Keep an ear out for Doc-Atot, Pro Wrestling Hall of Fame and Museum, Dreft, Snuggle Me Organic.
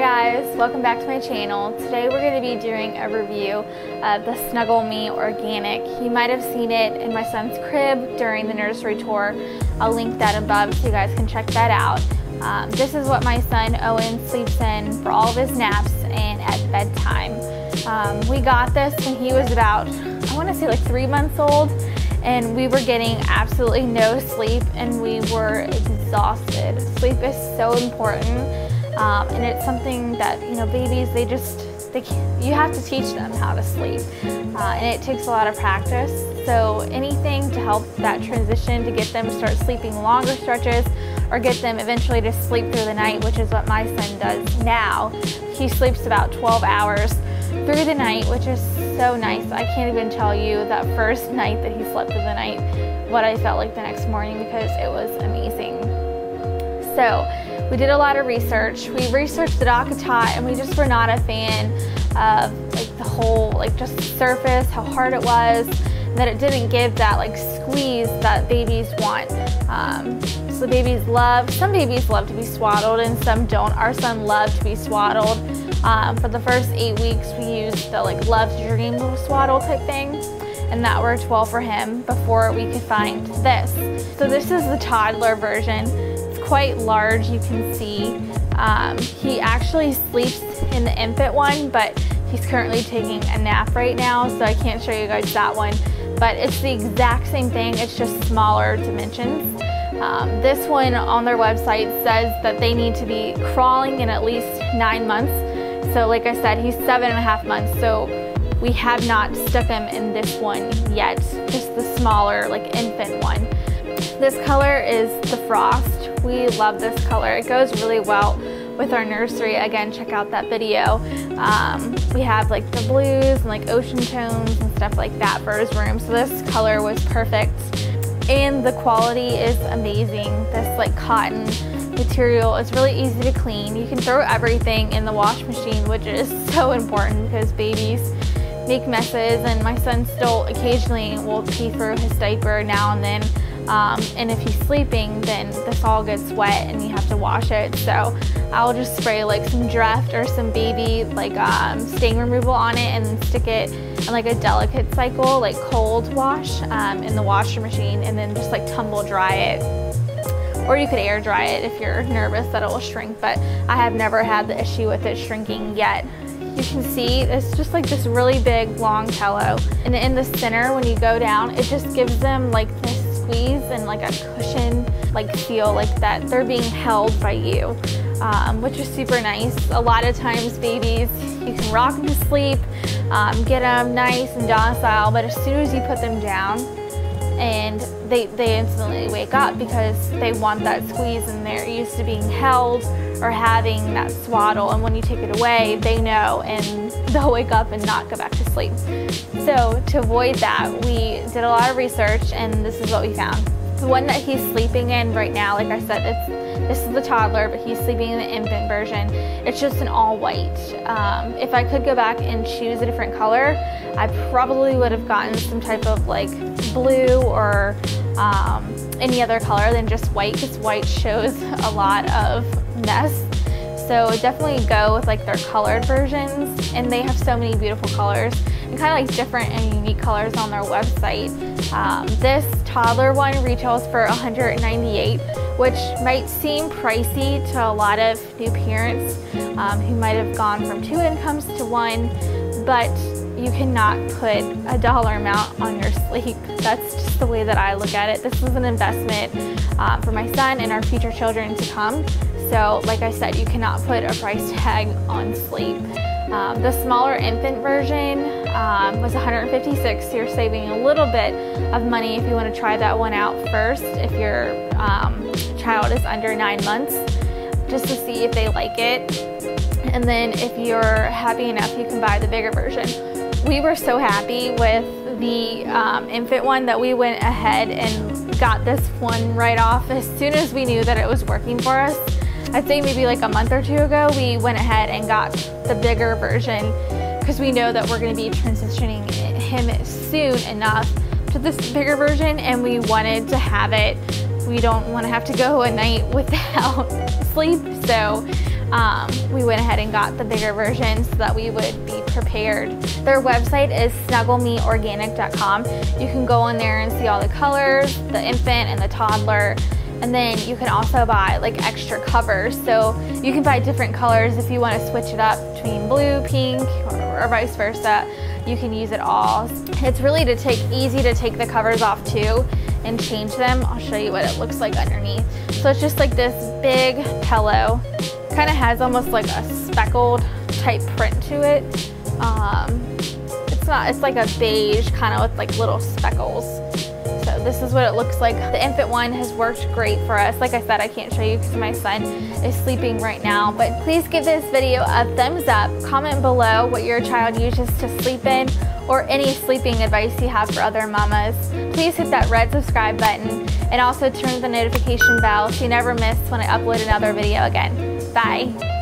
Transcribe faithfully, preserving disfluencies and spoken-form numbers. Hi guys, welcome back to my channel. Today we're going to be doing a review of the Snuggle Me Organic. You might have seen it in my son's crib during the nursery tour. I'll link that above so you guys can check that out. Um, this is what my son Owen sleeps in for all of his naps and at bedtime. Um, we got this when he was about, I want to say like three months old, and we were getting absolutely no sleep and we were exhausted. Sleep is so important. Um, and it's something that, you know, babies, they just, they can't, you have to teach them how to sleep. Uh, and it takes a lot of practice. So anything to help that transition, to get them to start sleeping longer stretches, or get them eventually to sleep through the night, which is what my son does now. He sleeps about twelve hours through the night, which is so nice. I can't even tell you that first night that he slept through the night, what I felt like the next morning, because it was amazing. So we did a lot of research. We researched the Doc-Atot and we just were not a fan of like the whole, like just the surface, how hard it was, and that it didn't give that like squeeze that babies want. Um, so babies love, some babies love to be swaddled and some don't. Our son loved to be swaddled. Um, for the first eight weeks we used the like love to dream swaddle type thing, and that worked well for him before we could find this. So this is the toddler version. Quite large, you can see. Um, he actually sleeps in the infant one, but he's currently taking a nap right now, so I can't show you guys that one. But it's the exact same thing, it's just smaller dimensions. Um, this one on their website says that they need to be crawling in at least nine months. So like I said, he's seven and a half months, so we have not stuck him in this one yet, just the smaller like infant one. This color is the Frost. We love this color. It goes really well with our nursery. Again, check out that video. Um, we have like the blues and like ocean tones and stuff like that for his room. So this color was perfect. And the quality is amazing. This like cotton material is really easy to clean. You can throw everything in the wash machine, which is so important because babies make messes, and my son still occasionally will pee through his diaper now and then. Um, and if he's sleeping, then this all gets wet and you have to wash it. So I'll just spray like some Dreft or some baby like um, stain removal on it and then stick it in like a delicate cycle, like cold wash um, in the washer machine, and then just like tumble dry it. Or you could air dry it if you're nervous that it will shrink, but I have never had the issue with it shrinking yet. You can see it's just like this really big long pillow. And in the center, when you go down, it just gives them like this squeeze and like a cushion like feel, like that they're being held by you, um, which is super nice. A lot of times babies, you can rock them to sleep, um, get them nice and docile, but as soon as you put them down, and they, they instantly wake up because they want that squeeze and they're used to being held or having that swaddle, and when you take it away, they know and they'll wake up and not go back to sleep. So to avoid that, we did a lot of research and this is what we found. The one that he's sleeping in right now, like I said, it's, this is the toddler, but he's sleeping in the infant version. It's just an all white. Um, if I could go back and choose a different color, I probably would have gotten some type of like blue or um, any other color than just white, because white shows a lot of mess. So definitely go with like their colored versions, and they have so many beautiful colors and kind of like different and unique colors on their website. Um, this toddler one retails for one hundred ninety-eight dollars, which might seem pricey to a lot of new parents um, who might have gone from two incomes to one, but you cannot put a dollar amount on your sleep. That's just the way that I look at it. This is an investment uh, for my son and our future children to come. So like I said, you cannot put a price tag on sleep. Um, the smaller infant version um, was one hundred fifty-six dollars, so you're saving a little bit of money if you want to try that one out first, if your um, child is under nine months, just to see if they like it. And then if you're happy enough, you can buy the bigger version. We were so happy with the um, infant one that we went ahead and got this one right off as soon as we knew that it was working for us. I'd say maybe like a month or two ago, we went ahead and got the bigger version because we know that we're going to be transitioning him soon enough to this bigger version, and we wanted to have it. We don't want to have to go a night without sleep, so um, we went ahead and got the bigger version so that we would be prepared. Their website is snuggle me organic dot com. You can go on there and see all the colors, the infant and the toddler. And then you can also buy like extra covers. So you can buy different colors if you want to switch it up between blue, pink, or, or vice versa. You can use it all. It's really to take, easy to take the covers off too and change them. I'll show you what it looks like underneath. So it's just like this big pillow. Kind of has almost like a speckled type print to it. Um, it's not, it's like a beige kind of with like little speckles. So this is what it looks like. The infant one has worked great for us. Like I said, I can't show you because my son is sleeping right now, but please give this video a thumbs up. Comment below what your child uses to sleep in or any sleeping advice you have for other mamas. Please hit that red subscribe button and also turn the notification bell so you never miss when I upload another video again. Bye.